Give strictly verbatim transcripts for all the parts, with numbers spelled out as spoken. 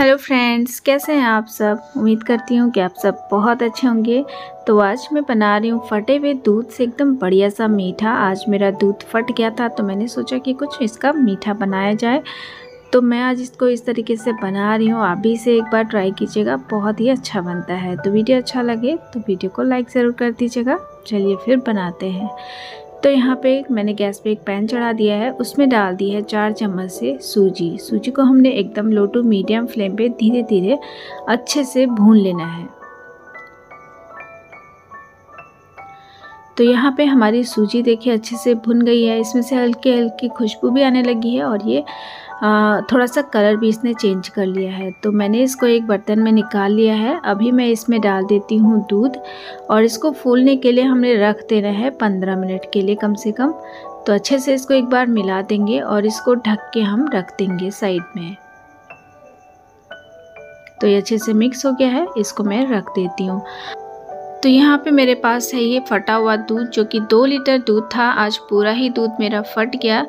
Hello friends, कैसे हैं आप सब। उम्मीद करती हूँ कि आप सब बहुत अच्छे होंगे। तो आज मैं बना रही हूँ फटे हुए दूध से एकदम बढ़िया सा मीठा। आज मेरा दूध फट गया था तो मैंने सोचा कि कुछ इसका मीठा बनाया जाए, तो मैं आज इसको इस तरीके से बना रही हूँ। आप भी इसे एक बार ट्राई कीजिएगा, बहुत ही अच्छा बनता है। तो वीडियो अच्छा लगे तो वीडियो को लाइक ज़रूर कर दीजिएगा। चलिए फिर बनाते हैं। तो यहाँ पे मैंने गैस पे एक पैन चढ़ा दिया है, उसमें डाल दी है चार चम्मच से सूजी। सूजी को हमने एकदम लो टू मीडियम फ्लेम पे धीरे धीरे अच्छे से भून लेना है। तो यहाँ पे हमारी सूजी देखिए अच्छे से भुन गई है, इसमें से हल्की हल्की खुशबू भी आने लगी है और ये आ, थोड़ा सा कलर भी इसने चेंज कर लिया है। तो मैंने इसको एक बर्तन में निकाल लिया है। अभी मैं इसमें डाल देती हूँ दूध और इसको फूलने के लिए हमने रख देना है पंद्रह मिनट के लिए कम से कम। तो अच्छे से इसको एक बार मिला देंगे और इसको ढक के हम रख देंगे साइड में। तो ये अच्छे से मिक्स हो गया है, इसको मैं रख देती हूँ। तो यहाँ पे मेरे पास है ये फटा हुआ दूध, जो कि दो लीटर दूध था। आज पूरा ही दूध मेरा फट गया,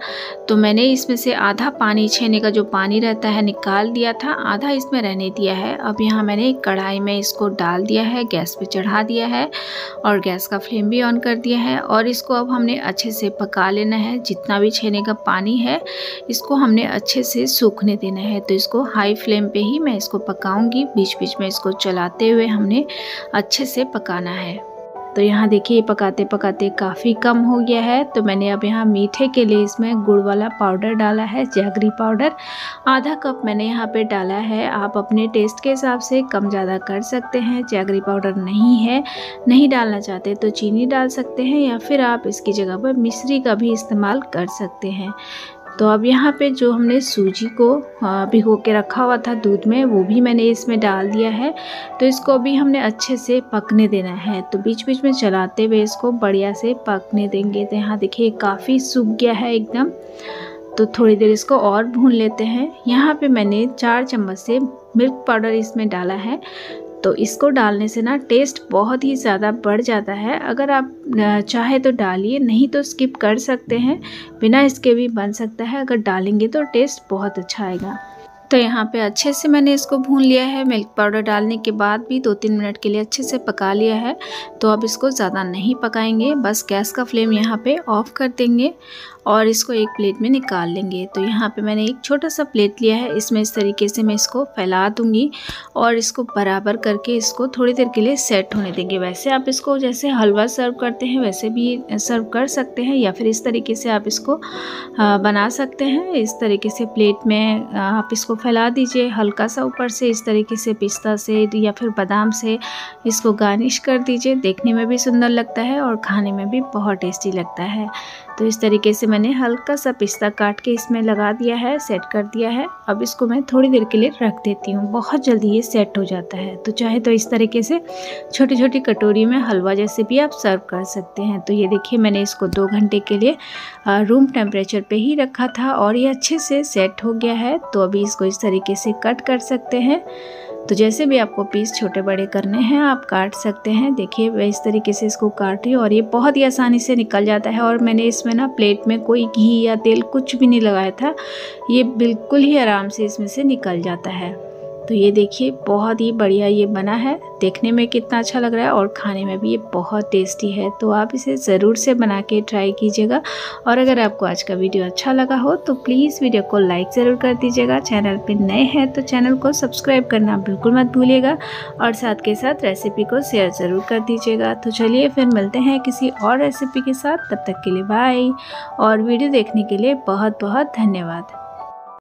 तो मैंने इसमें से आधा पानी छेने का जो पानी रहता है निकाल दिया था, आधा इसमें रहने दिया है। अब यहाँ मैंने एक कढ़ाई में इसको डाल दिया है, गैस पे चढ़ा दिया है और गैस का फ्लेम भी ऑन कर दिया है। और इसको अब हमने अच्छे से पका लेना है। जितना भी छेने का पानी है इसको हमने अच्छे से सूखने देना है। तो इसको हाई फ्लेम पर ही मैं इसको पकाऊँगी, बीच बीच में इसको चलाते हुए हमने अच्छे से पका है। तो यहाँ देखिए पकाते पकाते काफ़ी कम हो गया है। तो मैंने अब यहाँ मीठे के लिए इसमें गुड़ वाला पाउडर डाला है, जैगरी पाउडर आधा कप मैंने यहाँ पे डाला है। आप अपने टेस्ट के हिसाब से कम ज़्यादा कर सकते हैं। जैगरी पाउडर नहीं है, नहीं डालना चाहते तो चीनी डाल सकते हैं, या फिर आप इसकी जगह पर मिश्री का भी इस्तेमाल कर सकते हैं। तो अब यहाँ पे जो हमने सूजी को भिगो के रखा हुआ था दूध में, वो भी मैंने इसमें डाल दिया है। तो इसको भी हमने अच्छे से पकने देना है। तो बीच बीच में चलाते हुए इसको बढ़िया से पकने देंगे। तो यहाँ देखिए काफ़ी सूख गया है एकदम। तो थोड़ी देर इसको और भून लेते हैं। यहाँ पे मैंने चार चम्मच से मिल्क पाउडर इसमें डाला है। तो इसको डालने से ना टेस्ट बहुत ही ज़्यादा बढ़ जाता है। अगर आप चाहे तो डालिए, नहीं तो स्किप कर सकते हैं, बिना इसके भी बन सकता है। अगर डालेंगे तो टेस्ट बहुत अच्छा आएगा। तो यहाँ पे अच्छे से मैंने इसको भून लिया है। मिल्क पाउडर डालने के बाद भी दो तीन मिनट के लिए अच्छे से पका लिया है। तो अब इसको ज़्यादा नहीं पकाएंगे, बस गैस का फ्लेम यहाँ पे ऑफ़ कर देंगे और इसको एक प्लेट में निकाल लेंगे। तो यहाँ पे मैंने एक छोटा सा प्लेट लिया है, इसमें इस तरीके से मैं इसको फैला दूँगी और इसको बराबर करके इसको थोड़ी देर के लिए सेट होने देंगे। वैसे आप इसको जैसे हलवा सर्व करते हैं वैसे भी सर्व कर सकते हैं, या फिर इस तरीके से आप इसको बना सकते हैं। इस तरीके से प्लेट में आप इसको फैला दीजिए, हल्का सा ऊपर से इस तरीके से पिस्ता से या फिर बादाम से इसको गार्निश कर दीजिए। देखने में भी सुंदर लगता है और खाने में भी बहुत टेस्टी लगता है। तो इस तरीके से मैंने हल्का सा पिस्ता काट के इसमें लगा दिया है, सेट कर दिया है। अब इसको मैं थोड़ी देर के लिए रख देती हूँ, बहुत जल्दी ये सेट हो जाता है। तो चाहे तो इस तरीके से छोटी छोटी कटोरी में हलवा जैसे भी आप सर्व कर सकते हैं। तो ये देखिए मैंने इसको दो घंटे के लिए रूम टेम्परेचर पे ही रखा था और ये अच्छे से सेट हो गया है। तो अभी इसको इस तरीके से कट कर सकते हैं। तो जैसे भी आपको पीस छोटे बड़े करने हैं आप काट सकते हैं। देखिए मैं इस तरीके से इसको काट रही हूँ और ये बहुत ही आसानी से निकल जाता है। और मैंने इसमें ना प्लेट में कोई घी या तेल कुछ भी नहीं लगाया था, ये बिल्कुल ही आराम से इसमें से निकल जाता है। तो ये देखिए बहुत ही बढ़िया ये बना है, देखने में कितना अच्छा लग रहा है और खाने में भी ये बहुत टेस्टी है। तो आप इसे ज़रूर से बना के ट्राई कीजिएगा। और अगर आपको आज का वीडियो अच्छा लगा हो तो प्लीज़ वीडियो को लाइक ज़रूर कर दीजिएगा। चैनल पे नए हैं तो चैनल को सब्सक्राइब करना बिल्कुल मत भूलिएगा और साथ के साथ रेसिपी को शेयर ज़रूर कर दीजिएगा। तो चलिए फिर मिलते हैं किसी और रेसिपी के साथ, तब तक के लिए बाय। और वीडियो देखने के लिए बहुत बहुत धन्यवाद।